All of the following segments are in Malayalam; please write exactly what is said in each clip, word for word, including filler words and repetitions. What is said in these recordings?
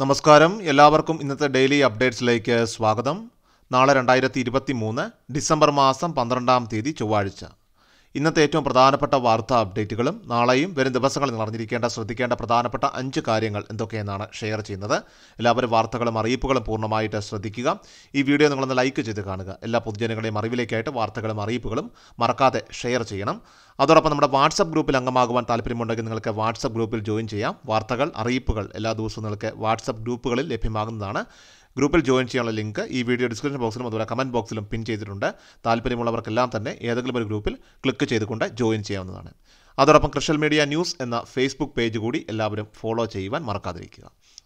നമസ്കാരം എല്ലാവർക്കും ഇന്നത്തെ ഡെയിലി അപ്ഡേറ്റ്സിലേക്ക് സ്വാഗതം. നാളെ രണ്ടായിരത്തി ഇരുപത്തിമൂന്ന് ഡിസംബർ മാസം പന്ത്രണ്ടാം തീയതി ചൊവ്വാഴ്ച. ഇന്നത്തെ ഏറ്റവും പ്രധാനപ്പെട്ട വാർത്താ അപ്ഡേറ്റുകളും നാളെയും വരും ദിവസങ്ങളിൽ നടന്നിരിക്കേണ്ട ശ്രദ്ധിക്കേണ്ട പ്രധാനപ്പെട്ട അഞ്ച് കാര്യങ്ങൾ എന്തൊക്കെയെന്നാണ് ഷെയർ ചെയ്യുന്നത്. എല്ലാവരും വാർത്തകളും അറിയിപ്പുകളും പൂർണ്ണമായിട്ട് ശ്രദ്ധിക്കുക. ഈ വീഡിയോ നിങ്ങളൊന്ന് ലൈക്ക് ചെയ്ത് കാണുക. എല്ലാ പൊതുജനങ്ങളുടെയും അറിവിലേക്കായിട്ട് വാർത്തകളും അറിയിപ്പുകളും മറക്കാതെ ഷെയർ ചെയ്യണം. അതോടൊപ്പം നമ്മുടെ വാട്സപ്പ് ഗ്രൂപ്പിൽ അംഗമാകുവാൻ താല്പര്യമുണ്ടെങ്കിൽ നിങ്ങൾക്ക് വാട്സപ്പ് ഗ്രൂപ്പിൽ ജോയിൻ ചെയ്യാം. വാർത്തകൾ അറിയിപ്പുകൾ എല്ലാ ദിവസവും നിങ്ങൾക്ക് വാട്സപ്പ് ഗ്രൂപ്പുകളിൽ ലഭ്യമാകുന്നതാണ്. ഗ്രൂപ്പിൽ ജോയിൻ ചെയ്യാനുള്ള ലിങ്ക് ഈ വീഡിയോ ഡിസ്ക്രിപ്ഷൻ ബോക്സിലും അതുപോലെ കമൻറ്റ് ബോക്സിലും പിൻ ചെയ്തിട്ടുണ്ട്. താല്പര്യമുള്ളവർക്കെല്ലാം തന്നെ ഏതെങ്കിലും ഒരു ഗ്രൂപ്പിൽ ക്ലിക്ക് ചെയ്തുകൊണ്ട് ജോയിൻ ചെയ്യാവുന്നതാണ്. അതോടൊപ്പം ക്രിഷ്യൽ മീഡിയ ന്യൂസ് എന്ന ഫേസ്ബുക്ക് പേജ് കൂടി എല്ലാവരും ഫോളോ ചെയ്യുവാൻ മറക്കാതിരിക്കുക.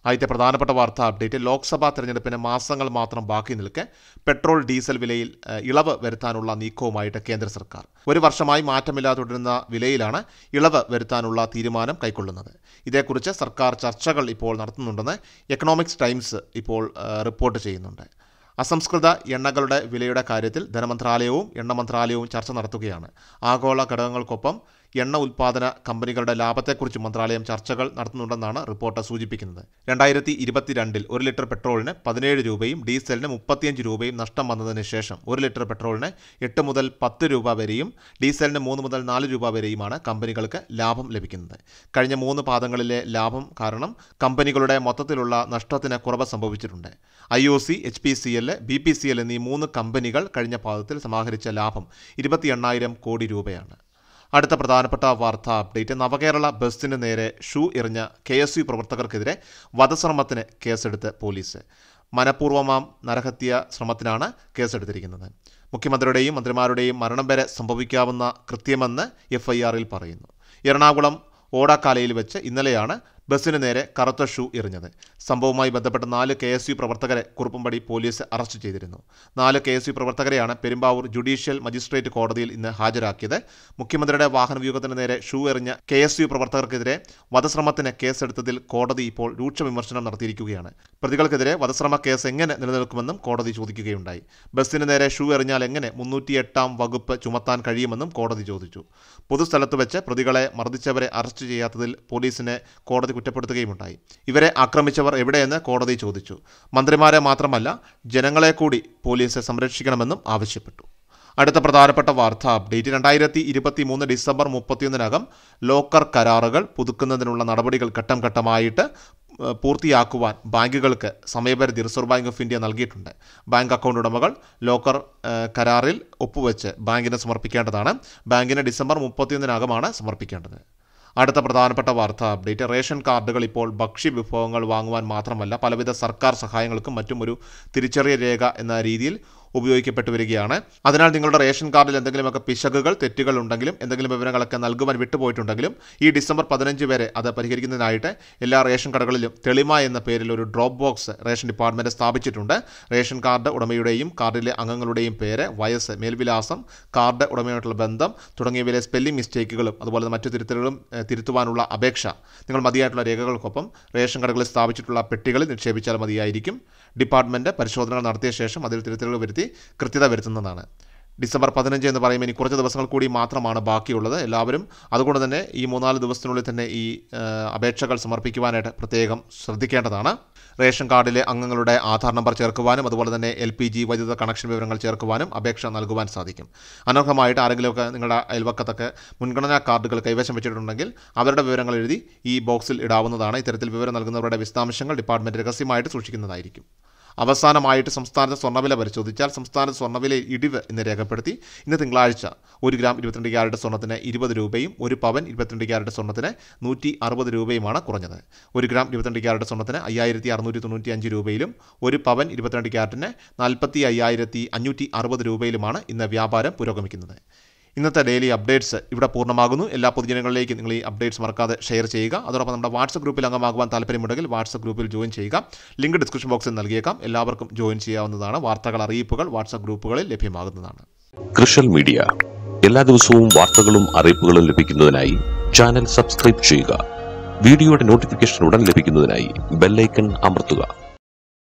ആദ്യത്തെ പ്രധാനപ്പെട്ട വാർത്താ അപ്ഡേറ്റ്, ലോക്സഭാ തെരഞ്ഞെടുപ്പിന് മാസങ്ങൾ മാത്രം ബാക്കി നിൽക്കെ പെട്രോൾ ഡീസൽ വിലയിൽ ഇളവ് വരുത്താനുള്ള നീക്കവുമായിട്ട് കേന്ദ്ര സർക്കാർ. ഒരു വർഷമായി മാറ്റമില്ലാതെ തുടരുന്ന വിലയിലാണ് ഇളവ് വരുത്താനുള്ള തീരുമാനം കൈക്കൊള്ളുന്നത്. ഇതേക്കുറിച്ച് സർക്കാർ ചർച്ചകൾ ഇപ്പോൾ നടത്തുന്നുണ്ടെന്ന് എക്കണോമിക്സ് ടൈംസ് ഇപ്പോൾ റിപ്പോർട്ട് ചെയ്യുന്നുണ്ട്. അസംസ്കൃത എണ്ണകളുടെ വിലയുടെ കാര്യത്തിൽ ധനമന്ത്രാലയവും എണ്ണ മന്ത്രാലയവും ചർച്ച നടത്തുകയാണ്. ആഗോള ഘടകങ്ങൾക്കൊപ്പം എണ്ണ ഉൽപ്പാദന കമ്പനികളുടെ ലാഭത്തെക്കുറിച്ച് മന്ത്രാലയം ചർച്ചകൾ നടത്തുന്നുണ്ടെന്നാണ് റിപ്പോർട്ട് സൂചിപ്പിക്കുന്നത്. രണ്ടായിരത്തി ഇരുപത്തിരണ്ടിൽ ഒരു ലിറ്റർ പെട്രോളിന് പതിനേഴ് രൂപയും ഡീസലിന് മുപ്പത്തിയഞ്ച് രൂപയും നഷ്ടം വന്നതിന് ശേഷം ഒരു ലിറ്റർ പെട്രോളിന് എട്ട് മുതൽ പത്ത് രൂപ വരെയും ഡീസലിന് മൂന്ന് മുതൽ നാല് രൂപ വരെയുമാണ് കമ്പനികൾക്ക് ലാഭം ലഭിക്കുന്നത്. കഴിഞ്ഞ മൂന്ന് പാദങ്ങളിലെ ലാഭം കാരണം കമ്പനികളുടെ മൊത്തത്തിലുള്ള നഷ്ടത്തിന് കുറവ് സംഭവിച്ചിട്ടുണ്ട്. I O C, H P C L, B P C L എന്നീ മൂന്ന് കമ്പനികൾ കഴിഞ്ഞ പാദത്തിൽ സമാഹരിച്ച ലാഭം ഇരുപത്തി എണ്ണായിരം കോടി രൂപയാണ്. അടുത്ത പ്രധാനപ്പെട്ട വാർത്താ അപ്ഡേറ്റ്, നവകേരള ബസ്സിന് നേരെ ഷൂ എറിഞ്ഞ കെ എസ് യു പ്രവർത്തകർക്കെതിരെ വധശ്രമത്തിന് കേസെടുത്ത് പോലീസ്. മനഃപൂർവമാം നരഹത്യ ശ്രമത്തിനാണ് കേസെടുത്തിരിക്കുന്നത്. മുഖ്യമന്ത്രിയുടെയും മന്ത്രിമാരുടെയും മരണം വരെ സംഭവിക്കാവുന്ന കൃത്യമെന്ന് എഫ് ഐ ആറിൽ പറയുന്നു. എറണാകുളം ഓടാക്കാലയിൽ വെച്ച് ഇന്നലെയാണ് ബസ്സിന് നേരെ കറുത്ത ഷൂ എറിഞ്ഞത്. സംഭവവുമായി ബന്ധപ്പെട്ട നാല് കെ എസ് യു പ്രവർത്തകരെ കുറുപ്പുംപടി പോലീസ് അറസ്റ്റ് ചെയ്തിരുന്നു. നാല് കെ എസ് യു പ്രവർത്തകരെയാണ് പെരുമ്പാവൂർ ജുഡീഷ്യൽ മജിസ്ട്രേറ്റ് കോടതിയിൽ ഇന്ന് ഹാജരാക്കിയത്. മുഖ്യമന്ത്രിയുടെ വാഹനവ്യൂഹത്തിന് നേരെ ഷൂ എറിഞ്ഞ കെ എസ് യു പ്രവർത്തകർക്കെതിരെ വധശ്രമത്തിന് കേസെടുത്തതിൽ കോടതി ഇപ്പോൾ രൂക്ഷ വിമർശനം നടത്തിയിരിക്കുകയാണ്. പ്രതികൾക്കെതിരെ വധശ്രമ കേസ് എങ്ങനെ നിലനിൽക്കുമെന്നും കോടതി ചോദിക്കുകയുണ്ടായി. ബസ്സിന് നേരെ ഷൂ എറിഞ്ഞാൽ എങ്ങനെ മുന്നൂറ്റിയെട്ടാം വകുപ്പ് ചുമത്താൻ കഴിയുമെന്നും കോടതി ചോദിച്ചു. പൊതുസ്ഥലത്ത് വെച്ച് പ്രതികളെ മർദ്ദിച്ചവരെ അറസ്റ്റ് ചെയ്യാത്തതിൽ പോലീസിനെ കോടതി കുറ്റപ്പെടുത്തുകയുമുണ്ടായി. ഇവരെ ആക്രമിച്ചവർ എവിടെയെന്ന് കോടതി ചോദിച്ചു. മന്ത്രിമാരെ മാത്രമല്ല ജനങ്ങളെ കൂടി പോലീസ് സംരക്ഷിക്കണമെന്നും ആവശ്യപ്പെട്ടു. അടുത്ത പ്രധാനപ്പെട്ട വാർത്താ അപ്ഡേറ്റ്, രണ്ടായിരത്തി ഇരുപത്തി മൂന്ന് ഡിസംബർ മുപ്പത്തിയൊന്നിനകം ലോക്കർ കരാറുകൾ പുതുക്കുന്നതിനുള്ള നടപടികൾ ഘട്ടം ഘട്ടമായിട്ട് പൂർത്തിയാക്കുവാൻ ബാങ്കുകൾക്ക് സമയപരിധി റിസർവ് ബാങ്ക് ഓഫ് ഇന്ത്യ നൽകിയിട്ടുണ്ട്. ബാങ്ക് അക്കൗണ്ട് ഉടമകൾ ലോക്കർ കരാറിൽ ഒപ്പുവെച്ച് ബാങ്കിന് സമർപ്പിക്കേണ്ടതാണ്. ബാങ്കിന് ഡിസംബർ മുപ്പത്തിയൊന്നിനകമാണ് സമർപ്പിക്കേണ്ടത്. അടുത്ത പ്രധാനപ്പെട്ട വാർത്താ അപ്ഡേറ്റ്, റേഷൻ കാർഡുകൾ ഇപ്പോൾ ഭക്ഷ്യവിഭവങ്ങൾ വാങ്ങുവാൻ മാത്രമല്ല പലവിധ സർക്കാർ സഹായങ്ങൾക്കും മറ്റും ഒരു തിരിച്ചറിയൽ രേഖ എന്ന രീതിയിൽ ഉപയോഗിക്കപ്പെട്ടു വരികയാണ്. അതിനാൽ നിങ്ങളുടെ റേഷൻ കാർഡിൽ എന്തെങ്കിലുമൊക്കെ പിശകുകൾ തെറ്റുകൾ ഉണ്ടെങ്കിലും എന്തെങ്കിലും വിവരങ്ങളൊക്കെ നൽകുവാൻ വിട്ടുപോയിട്ടുണ്ടെങ്കിലും ഈ ഡിസംബർ പതിനഞ്ച് വരെ അത് പരിഹരിക്കുന്നതിനായിട്ട് എല്ലാ റേഷൻ കടകളിലും തെളിമ എന്ന പേരിൽ ഒരു ഡ്രോപ്പ് ബോക്സ് റേഷൻ ഡിപ്പാർട്ട്മെൻറ്റ് സ്ഥാപിച്ചിട്ടുണ്ട്. റേഷൻ കാർഡ് ഉടമയുടെയും കാർഡിലെ അംഗങ്ങളുടെയും പേര്, വയസ്സ്, മേൽവിലാസം, കാർഡ് ഉടമയായിട്ടുള്ള ബന്ധം തുടങ്ങിയവയിലെ സ്പെല്ലിംഗ് മിസ്റ്റേക്കുകളും അതുപോലെ മറ്റു തിരുത്തലുകളും തിരുത്തുവാനുള്ള അപേക്ഷ നിങ്ങൾ മതിയായിട്ടുള്ള രേഖകൾക്കൊപ്പം റേഷൻ കടകളിൽ സ്ഥാപിച്ചിട്ടുള്ള പെട്ടികളിൽ നിക്ഷേപിച്ചാൽ മതിയായിരിക്കും. ഡിപ്പാർട്ട്മെൻറ്റ് പരിശോധനകൾ നടത്തിയ ശേഷം അതിൽ തിരുത്തലുകൾ വരുത്തി കൃത്യത വരുത്തുന്നതാണ്. ഡിസംബർ പതിനഞ്ച് എന്ന് പറയുമ്പോൾ ഇനി കുറച്ച് ദിവസങ്ങൾ കൂടി മാത്രമാണ് ബാക്കിയുള്ളത്. എല്ലാവരും അതുകൊണ്ട് തന്നെ ഈ മൂന്നാല് ദിവസത്തിനുള്ളിൽ തന്നെ ഈ അപേക്ഷകൾ സമർപ്പിക്കുവാനായിട്ട് പ്രത്യേകം ശ്രദ്ധിക്കേണ്ടതാണ്. റേഷൻ കാർഡിലെ അംഗങ്ങളുടെ ആധാർ നമ്പർ ചേർക്കുവാനും അതുപോലെ തന്നെ എൽ പി ജി വൈദ്യുത കണക്ഷൻ വിവരങ്ങൾ ചേർക്കുവാനും അപേക്ഷ നൽകുവാൻ സാധിക്കും. അനർഹമായിട്ട് ആരെങ്കിലുമൊക്കെ നിങ്ങളുടെ അയൽവക്കത്തൊക്കെ മുൻഗണനാ കാർഡുകൾ കൈവശം വെച്ചിട്ടുണ്ടെങ്കിൽ അവരുടെ വിവരങ്ങൾ എഴുതി ഈ ബോക്സിൽ ഇടാവുന്നതാണ്. ഇത്തരത്തിൽ വിവരം നൽകുന്നവരുടെ വിശദാംശങ്ങൾ ഡിപ്പാർട്ട്മെൻറ്റ് രഹസ്യമായിട്ട് സൂക്ഷിക്കുന്നതായിരിക്കും. അവസാനമായിട്ട് സംസ്ഥാനത്തെ സ്വർണ്ണവില പരിശോധിച്ചാൽ സംസ്ഥാനത്ത് സ്വർണ്ണവിലയിൽ ഇടിവ് ഇന്ന് രേഖപ്പെടുത്തി. ഇന്ന് തിങ്കളാഴ്ച ഒരു ഗ്രാം ഇരുപത്തിരണ്ട് ക്യാരറ്റ് സ്വർണ്ണത്തിന് ഇരുപത് രൂപയും ഒരു പവൻ ഇരുപത്തിരണ്ട് ക്യാരറ്റ് സ്വർണ്ണത്തിന് നൂറ്റി അറുപത് രൂപയുമാണ് കുറഞ്ഞത്. ഒരു ഗ്രാം ഇരുപത്തിരണ്ട് ക്യാരറ്റ് സ്വർണ്ണത്തിന് അയ്യായിരത്തി അറുന്നൂറ്റി തൊണ്ണൂറ്റി അഞ്ച് രൂപയിലും ഒരു പവൻ ഇരുപത്തിരണ്ട് ക്യാരറ്റിന് നാൽപ്പത്തി അയ്യായിരത്തി അഞ്ഞൂറ്റി അറുപത് രൂപയിലുമാണ് ഇന്ന് വ്യാപാരം പുരോഗമിക്കുന്നത്. ഇന്നത്തെ ഡെയിലി അപ്ഡേറ്റ്സ് ഇവിടെ പൂർണ്ണമാകുന്നു. എല്ലാ പൊതുജനങ്ങളിലേക്കും നിങ്ങൾ ഈ അപ്ഡേറ്റ്സ് മറക്കാതെ ഷെയർ ചെയ്യുക. അതോടൊപ്പം നമ്മുടെ വാട്സപ്പ് ഗ്രൂപ്പിൽ അംഗമാകുവാൻ താല്പര്യമുണ്ടെങ്കിൽ വാട്സപ്പ് ഗ്രൂപ്പിൽ ജോയിൻ ചെയ്യുക. ലിങ്ക് ഡിസ്ക്രിപ്ഷൻ ബോക്സിൽ നൽകിയേക്കാം. എല്ലാവർക്കും ജോയിൻ ചെയ്യാവുന്നതാണ്. വാർത്തകൾ അറിയിപ്പുകൾ വാട്സപ്പ് ഗ്രൂപ്പുകളിൽ ലഭ്യമാകുന്നതാണ്. ക്രിഷ്യൽ മീഡിയ എല്ലാ ദിവസവും വാർത്തകളും അറിയിപ്പുകളും ലഭിക്കുന്നതിനായി ചാനൽ സബ്സ്ക്രൈബ് ചെയ്യുക. വീഡിയോയുടെ നോട്ടിഫിക്കേഷൻ ഉടൻ ലഭിക്കുന്നതിനായി ബെൽ ഐക്കൺ അമർത്തുക.